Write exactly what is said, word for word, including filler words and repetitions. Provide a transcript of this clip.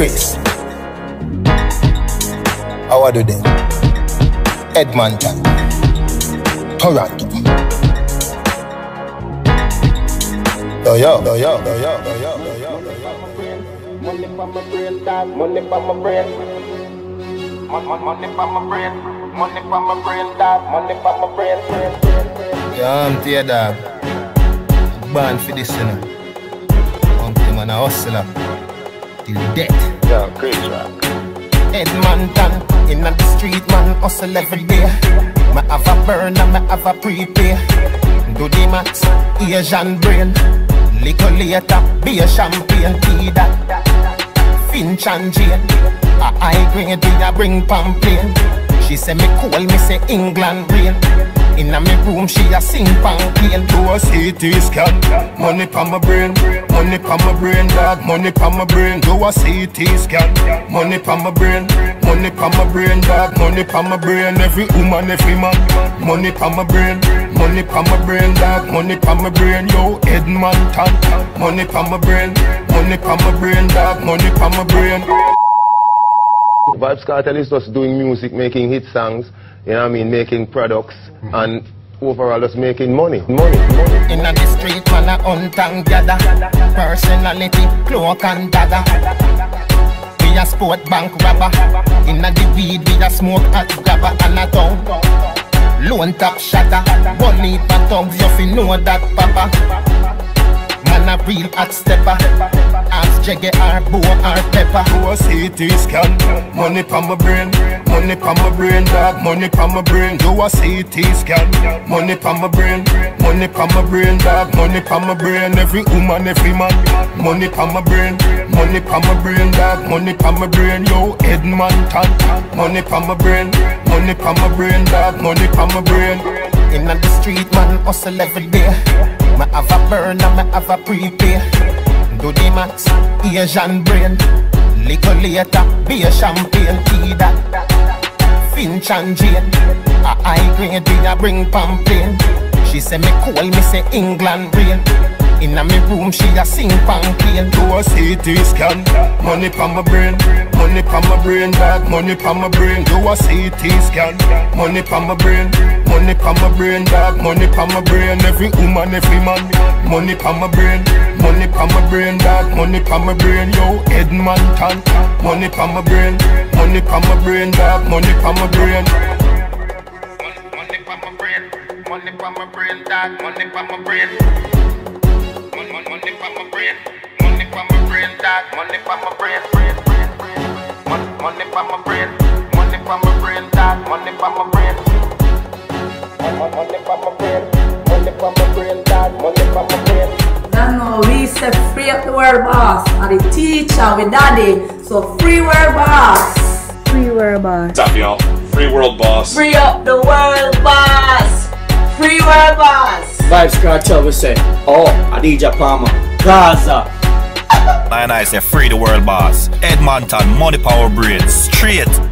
Chris. How are you doing? Edmonton. Toronto. Yo, yo, yo, yo, yo, yo, yo, yo, yo. Money for my brain, money for my brain. Money for my brain, money for my brain, money for my brain. Yo, I'm Tia Dog. Born for this, you know. Pumpkin man, a hustler. Till death. Yo, crazy rock. Edmonton, in the street, man, hustle every day. Me have a burn and me have a prepay. Do the max, Asian brain. Little later, be a champagne, tea that. Finch and Jane, a high grade, we a bring pamphlet. She say me cool, me say England rain. In a me room, she a sing pamphlet. Do a C T scan, money pa my brain. Money pa my brain, dog, money pa my brain. Do a C T scan, money pa my brain. Money pa my brain, dog, money pa my brain. Every woman, every man, money pa my brain. Money pa my brain, dog, money pa my brain. Yo, Edmonton, money pa my brain. Money pa my brain, dog, money pa my brain. Vybz Kartel is just doing music, making hit songs, you know what I mean, making products, and overall just making money. Money, money. In the street, man, I hunt and gather. Personality, cloak and dagger. We a sport bank robber. In the weed, we a smoke at grabber and a town. Lone top shatter. Bunny for thugs, you fi know that, papa. Man a real hot stepper. Ask Jaggy or Bo or Pepper. Do a C T scan, money pa my brain. Money pa my brain, dog, money pa my brain. Do a C T scan, money pa my brain. Money pa my brain, dog, money pa my brain. Every woman, every man, money pa my brain. Money pa my brain, dog, money pa my brain. Yo, Edmonton, money pa my brain. Money pa my brain, dog, money pa my brain. In the street, man, hustle every day. Me have a burn and me have a prepay. Do the max, Asian brain. Little later, be a champagne, tea that. Finch and Jane, a high grade, we a bring pamphlet. She say me cool, me say England rain. In a me room, she a sing pamphlet. Do a C T scan, money pa my brain. Money pa my brain, dog, money pa my brain. Do a C T scan, money pa my brain. Money pa my brain, dog, money pa my brain. Every woman, every man, money pa my brain. Money pa my brain, dog, money pa my brain. Yo, Edmonton, money pa my brain. Money pa my brain, dog, money pa my brain. Money pa my brain, money pa my brain, dog, money pa my brain. Money pa my brain, money pa my brain, dog, money pa my brain. Money pa my brain, money pa my brain, dog, money pa my brain. That no, we say free up the world boss. And the teacher with daddy. So free world boss. Free world boss. What's up, y'all? Free world boss. Free up the world boss. Free world boss. Vybz Kartel we say, oh, Adidja Palmer, Gaza. And I say free the world boss. Edmonton, money power braids, straight.